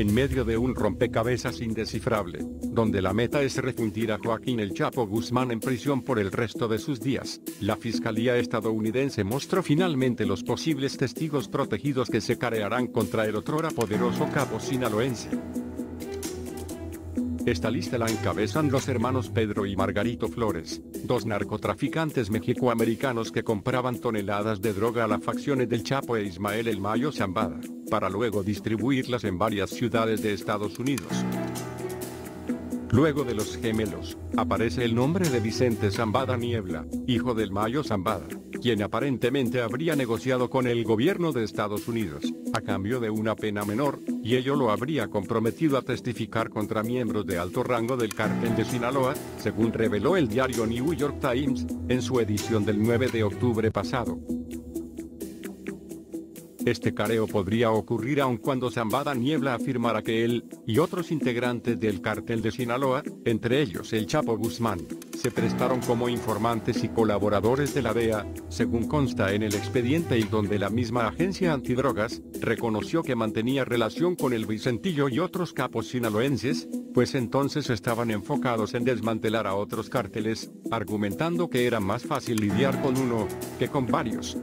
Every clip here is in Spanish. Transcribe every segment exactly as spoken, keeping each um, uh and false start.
en medio de un rompecabezas indescifrable, donde la meta es refundir a Joaquín el Chapo Guzmán en prisión por el resto de sus días. La Fiscalía estadounidense mostró finalmente los posibles testigos protegidos que se carearán contra el otrora poderoso capo sinaloense. Esta lista la encabezan los hermanos Pedro y Margarito Flores, dos narcotraficantes mexicoamericanos que compraban toneladas de droga a las facciones del Chapo e Ismael el Mayo Zambada, para luego distribuirlas en varias ciudades de Estados Unidos. Luego de los gemelos, aparece el nombre de Vicente Zambada Niebla, hijo del Mayo Zambada, quien aparentemente habría negociado con el gobierno de Estados Unidos, a cambio de una pena menor, y ello lo habría comprometido a testificar contra miembros de alto rango del cártel de Sinaloa, según reveló el diario New York Times, en su edición del nueve de octubre pasado. Este careo podría ocurrir aun cuando Zambada Niebla afirmara que él, y otros integrantes del cártel de Sinaloa, entre ellos el Chapo Guzmán, se prestaron como informantes y colaboradores de la D E A, según consta en el expediente y donde la misma agencia antidrogas reconoció que mantenía relación con el Vicentillo y otros capos sinaloenses, pues entonces estaban enfocados en desmantelar a otros cárteles, argumentando que era más fácil lidiar con uno que con varios.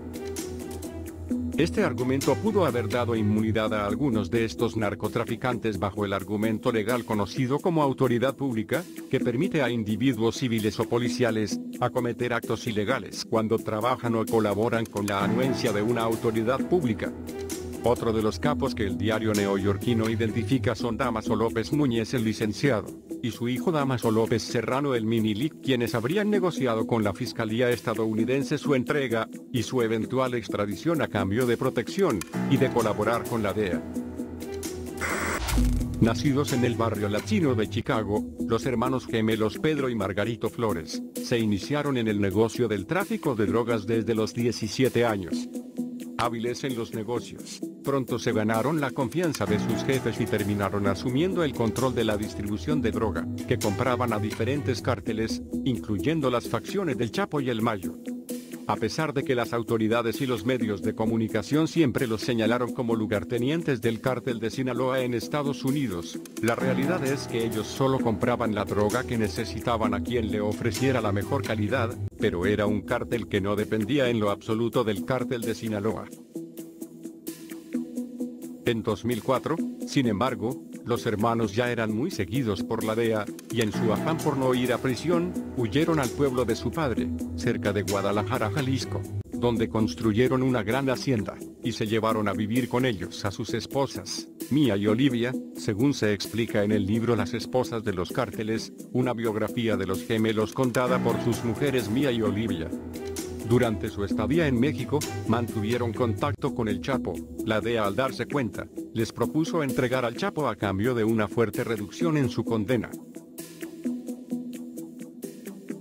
Este argumento pudo haber dado inmunidad a algunos de estos narcotraficantes bajo el argumento legal conocido como autoridad pública, que permite a individuos civiles o policiales acometer actos ilegales cuando trabajan o colaboran con la anuencia de una autoridad pública. Otro de los capos que el diario neoyorquino identifica son Dámaso López Núñez el licenciado, y su hijo Dámaso López Serrano el Minilic, quienes habrían negociado con la Fiscalía estadounidense su entrega, y su eventual extradición a cambio de protección, y de colaborar con la D E A. Nacidos en el barrio latino de Chicago, los hermanos gemelos Pedro y Margarito Flores, se iniciaron en el negocio del tráfico de drogas desde los diecisiete años. Hábiles en los negocios, pronto se ganaron la confianza de sus jefes y terminaron asumiendo el control de la distribución de droga, que compraban a diferentes cárteles, incluyendo las facciones del Chapo y el Mayo. A pesar de que las autoridades y los medios de comunicación siempre los señalaron como lugartenientes del cártel de Sinaloa en Estados Unidos, la realidad es que ellos solo compraban la droga que necesitaban a quien le ofreciera la mejor calidad, pero era un cártel que no dependía en lo absoluto del cártel de Sinaloa. En dos mil cuatro, sin embargo, los hermanos ya eran muy seguidos por la D E A, y en su afán por no ir a prisión, huyeron al pueblo de su padre, cerca de Guadalajara, Jalisco, donde construyeron una gran hacienda, y se llevaron a vivir con ellos a sus esposas, Mía y Olivia, según se explica en el libro Las esposas de los cárteles, una biografía de los gemelos contada por sus mujeres Mía y Olivia. Durante su estadía en México, mantuvieron contacto con el Chapo. La D E A, al darse cuenta, les propuso entregar al Chapo a cambio de una fuerte reducción en su condena.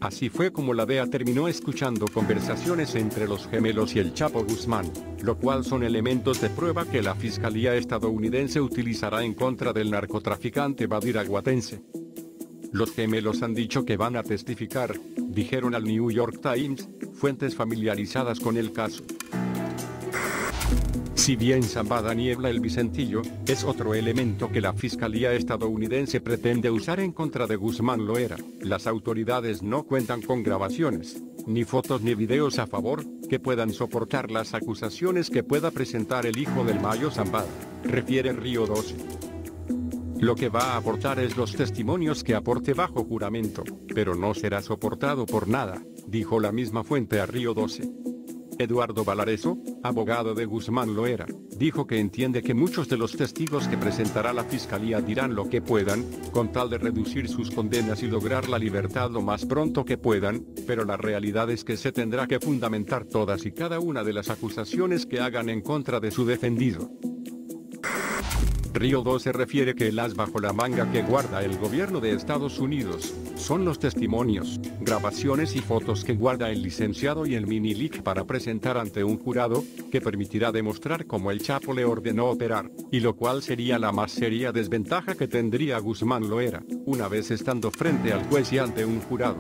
Así fue como la D E A terminó escuchando conversaciones entre los gemelos y el Chapo Guzmán, lo cual son elementos de prueba que la Fiscalía estadounidense utilizará en contra del narcotraficante badiraguatense. Los gemelos han dicho que van a testificar, dijeron al New York Times, fuentes familiarizadas con el caso. Si bien Zambada Niebla el Vicentillo, es otro elemento que la Fiscalía estadounidense pretende usar en contra de Guzmán lo era, las autoridades no cuentan con grabaciones, ni fotos ni videos a favor, que puedan soportar las acusaciones que pueda presentar el hijo del Mayo Zambada, refiere Río doce. Lo que va a aportar es los testimonios que aporte bajo juramento, pero no será soportado por nada, dijo la misma fuente a Río doce. Eduardo Balarezo, abogado de Guzmán Loera, dijo que entiende que muchos de los testigos que presentará la Fiscalía dirán lo que puedan, con tal de reducir sus condenas y lograr la libertad lo más pronto que puedan, pero la realidad es que se tendrá que fundamentar todas y cada una de las acusaciones que hagan en contra de su defendido. Río doce refiere que el as bajo la manga que guarda el gobierno de Estados Unidos son los testimonios, grabaciones y fotos que guarda el licenciado y el Minilic para presentar ante un jurado, que permitirá demostrar cómo el Chapo le ordenó operar, y lo cual sería la más seria desventaja que tendría Guzmán Loera, una vez estando frente al juez y ante un jurado.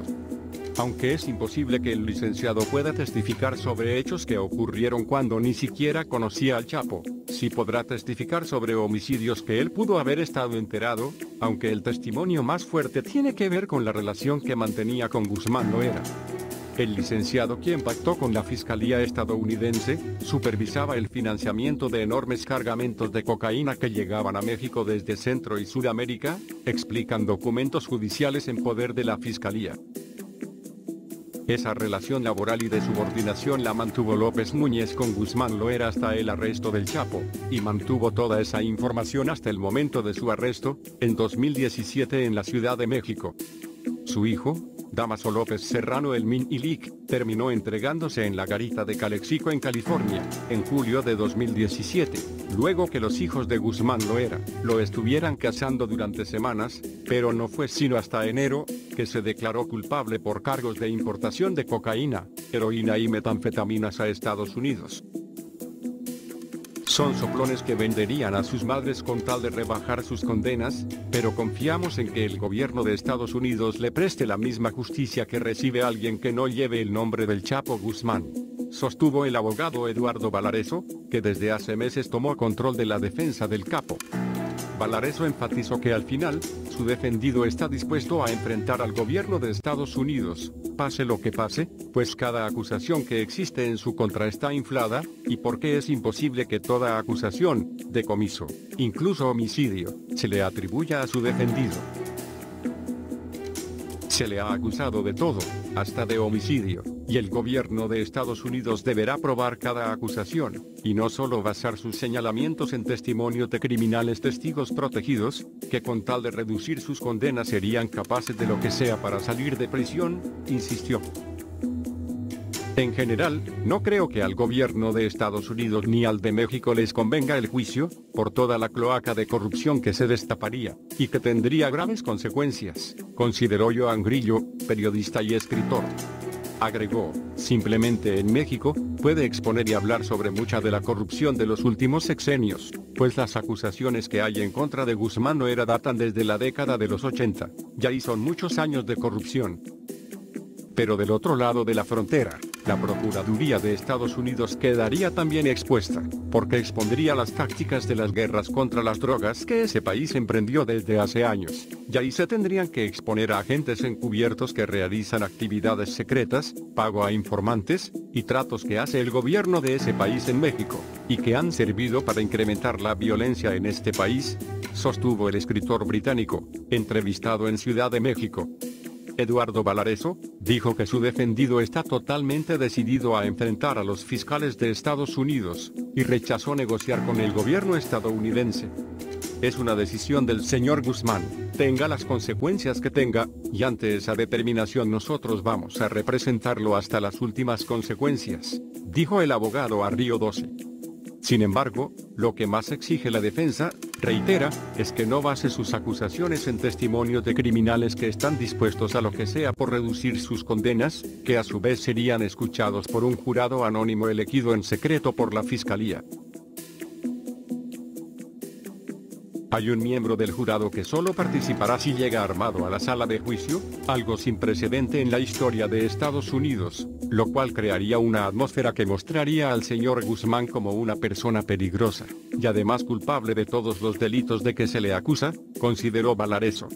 aunque es imposible que el licenciado pueda testificar sobre hechos que ocurrieron cuando ni siquiera conocía al Chapo, sí podrá testificar sobre homicidios que él pudo haber estado enterado, aunque el testimonio más fuerte tiene que ver con la relación que mantenía con Guzmán Loera. El licenciado, quien pactó con la Fiscalía estadounidense, supervisaba el financiamiento de enormes cargamentos de cocaína que llegaban a México desde Centro y Sudamérica, explican documentos judiciales en poder de la Fiscalía. Esa relación laboral y de subordinación la mantuvo López Núñez con Guzmán Loera hasta el arresto del Chapo, y mantuvo toda esa información hasta el momento de su arresto, en dos mil diecisiete en la Ciudad de México. Su hijo, Dámaso López Serrano el Minilik, terminó entregándose en la garita de Calexico en California, en julio de dos mil diecisiete, luego que los hijos de Guzmán Loera lo estuvieran cazando durante semanas, pero no fue sino hasta enero, que se declaró culpable por cargos de importación de cocaína, heroína y metanfetaminas a Estados Unidos. Son soplones que venderían a sus madres con tal de rebajar sus condenas, pero confiamos en que el gobierno de Estados Unidos le preste la misma justicia que recibe alguien que no lleve el nombre del Chapo Guzmán, sostuvo el abogado Eduardo Balarezo, que desde hace meses tomó control de la defensa del Capo. Balarezo enfatizó que al final, su defendido está dispuesto a enfrentar al gobierno de Estados Unidos, pase lo que pase, pues cada acusación que existe en su contra está inflada, y porque es imposible que toda acusación, decomiso, incluso homicidio, se le atribuya a su defendido. Se le ha acusado de todo, hasta de homicidio, y el gobierno de Estados Unidos deberá probar cada acusación, y no solo basar sus señalamientos en testimonio de criminales testigos protegidos, que con tal de reducir sus condenas serían capaces de lo que sea para salir de prisión, insistió. En general, no creo que al gobierno de Estados Unidos ni al de México les convenga el juicio, por toda la cloaca de corrupción que se destaparía, y que tendría graves consecuencias, consideró Ioan Grillo, periodista y escritor. Agregó, simplemente en México, puede exponer y hablar sobre mucha de la corrupción de los últimos sexenios, pues las acusaciones que hay en contra de Guzmán Loera datan desde la década de los ochenta, ya y son muchos años de corrupción. Pero del otro lado de la frontera, la Procuraduría de Estados Unidos quedaría también expuesta, porque expondría las tácticas de las guerras contra las drogas que ese país emprendió desde hace años, y ahí se tendrían que exponer a agentes encubiertos que realizan actividades secretas, pago a informantes, y tratos que hace el gobierno de ese país en México, y que han servido para incrementar la violencia en este país, sostuvo el escritor británico, entrevistado en Ciudad de México. Eduardo Balarezo dijo que su defendido está totalmente decidido a enfrentar a los fiscales de Estados Unidos, y rechazó negociar con el gobierno estadounidense. Es una decisión del señor Guzmán, tenga las consecuencias que tenga, y ante esa determinación nosotros vamos a representarlo hasta las últimas consecuencias, dijo el abogado a Río doce. Sin embargo, lo que más exige la defensa, reitera, es que no base sus acusaciones en testimonios de criminales que están dispuestos a lo que sea por reducir sus condenas, que a su vez serían escuchados por un jurado anónimo elegido en secreto por la Fiscalía. Hay un miembro del jurado que solo participará si llega armado a la sala de juicio, algo sin precedente en la historia de Estados Unidos, lo cual crearía una atmósfera que mostraría al señor Guzmán como una persona peligrosa, y además culpable de todos los delitos de que se le acusa, consideró Balarezo.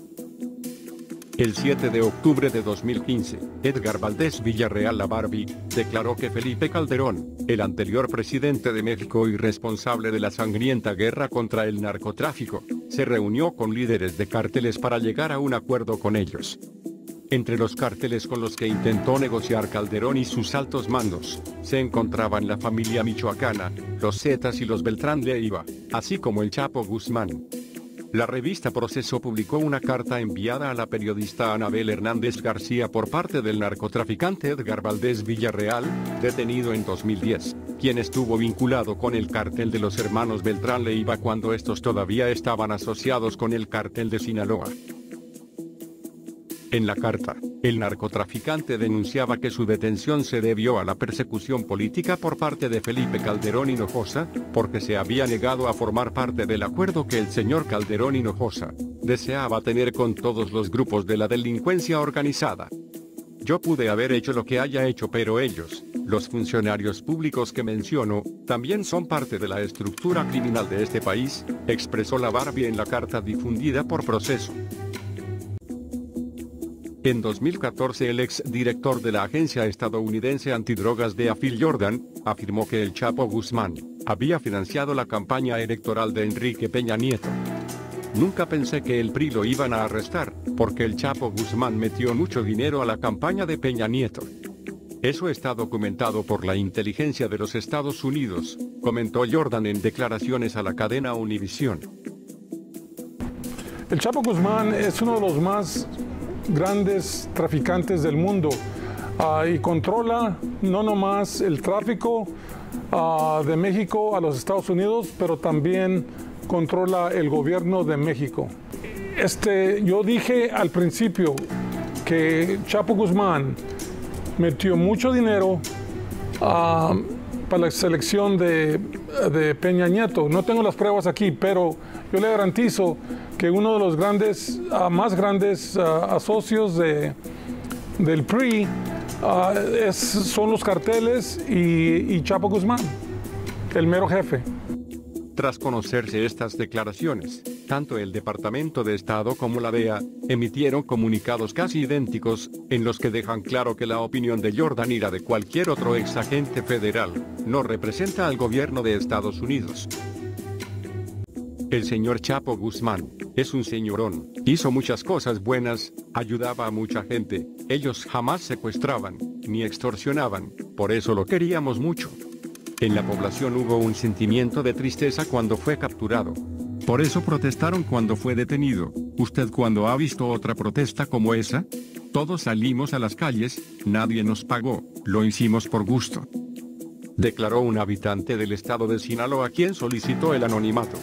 El siete de octubre de dos mil quince, Edgar Valdés Villarreal la Barbie, declaró que Felipe Calderón, el anterior presidente de México y responsable de la sangrienta guerra contra el narcotráfico, se reunió con líderes de cárteles para llegar a un acuerdo con ellos. Entre los cárteles con los que intentó negociar Calderón y sus altos mandos, se encontraban la familia Michoacana, los Zetas y los Beltrán Leyva, así como el Chapo Guzmán. La revista Proceso publicó una carta enviada a la periodista Anabel Hernández García por parte del narcotraficante Edgar Valdés Villarreal, detenido en dos mil diez, quien estuvo vinculado con el cártel de los hermanos Beltrán Leyva cuando estos todavía estaban asociados con el cártel de Sinaloa. En la carta, el narcotraficante denunciaba que su detención se debió a la persecución política por parte de Felipe Calderón Hinojosa, porque se había negado a formar parte del acuerdo que el señor Calderón Hinojosa deseaba tener con todos los grupos de la delincuencia organizada. Yo pude haber hecho lo que haya hecho, pero ellos, los funcionarios públicos que menciono, también son parte de la estructura criminal de este país, expresó la Barbie en la carta difundida por Proceso. En dos mil catorce, el exdirector de la agencia estadounidense antidrogas D E A, Phil Jordan, afirmó que el Chapo Guzmán había financiado la campaña electoral de Enrique Peña Nieto. Nunca pensé que el P R I lo iban a arrestar, porque el Chapo Guzmán metió mucho dinero a la campaña de Peña Nieto. Eso está documentado por la inteligencia de los Estados Unidos, comentó Jordan en declaraciones a la cadena Univision. El Chapo Guzmán es uno de los más grandes traficantes del mundo uh, y controla no nomás el tráfico uh, de México a los Estados Unidos, pero también controla el gobierno de México. Este, yo dije al principio que Chapo Guzmán metió mucho dinero uh, para la selección de, de Peña Nieto. No tengo las pruebas aquí, pero yo le garantizo que uno de los grandes, uh, más grandes uh, asocios de, del P R I uh, es, son los carteles y, y Chapo Guzmán, el mero jefe. Tras conocerse estas declaraciones, tanto el Departamento de Estado como la D E A emitieron comunicados casi idénticos, en los que dejan claro que la opinión de Jordan y la de cualquier otro ex agente federal no representa al gobierno de Estados Unidos. El señor Chapo Guzmán es un señorón, hizo muchas cosas buenas, ayudaba a mucha gente, ellos jamás secuestraban, ni extorsionaban, por eso lo queríamos mucho. En la población hubo un sentimiento de tristeza cuando fue capturado. Por eso protestaron cuando fue detenido. ¿Usted cuándo ha visto otra protesta como esa? Todos salimos a las calles, nadie nos pagó, lo hicimos por gusto. Declaró un habitante del estado de Sinaloa, quien solicitó el anonimato.